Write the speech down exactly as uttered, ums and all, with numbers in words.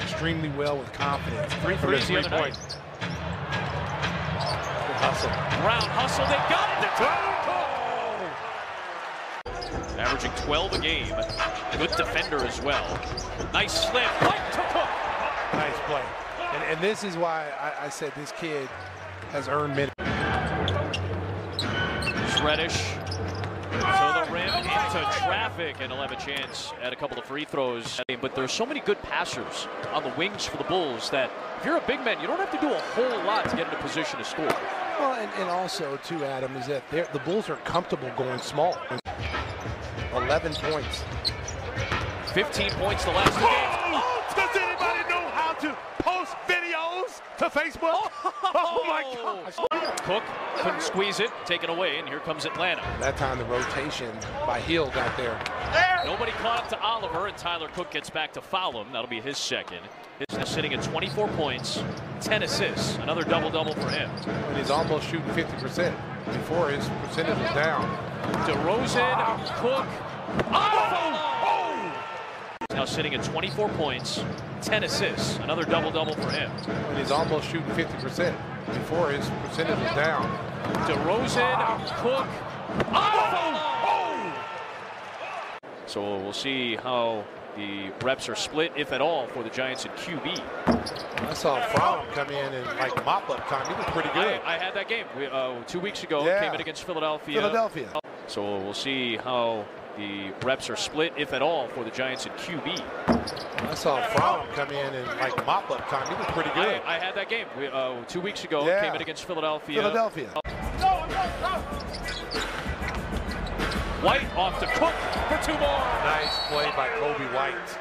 extremely well with confidence. Three threes the other night. Hustle. Brown hustle. They got it to Tyler Cook. Averaging twelve a game. Good defender as well. Nice slam. Right to Cook. Nice play. And, and this is why I, I said this kid has earned minutes. Reddish to the rim, into traffic, and he'll have a chance at a couple of free throws. But there's so many good passers on the wings for the Bulls that if you're a big man, you don't have to do a whole lot to get into position to score. Well, and, and also, too, Adam, is that the Bulls are comfortable going small. eleven points. fifteen points the last two games. Oh, does anybody know how to post videos to Facebook? Oh, oh my God. Oh. Cook couldn't squeeze it, taken away, and here comes Atlanta. That time the rotation by Hill got there. there. Nobody caught up to Oliver, and Tyler Cook gets back to foul him. That'll be his second. He's sitting at twenty-four points, ten assists. Another double-double for him. And he's almost shooting fifty percent before his percentage is down. DeRozan, wow. Cook, oh! Oh! Now sitting at twenty-four points, ten assists. Another double-double for him. And he's almost shooting fifty percent. Before his percentage is down. DeRozan, Cook, oh! Oh! Oh! So we'll see how the reps are split, if at all, for the Giants in Q B. I saw Fromm come in and like mop-up time. He was pretty good. I, I had that game we, uh, two weeks ago. Yeah. Came in against Philadelphia. Philadelphia. So we'll see how the reps are split, if at all, for the Giants in Q B. I saw Fromm come in and like mop-up time. He was pretty good. I, I had that game we, uh, two weeks ago. Yeah. Came in against Philadelphia. Philadelphia. No, no, no. White off to Cook for two more. Nice play by Kobe White.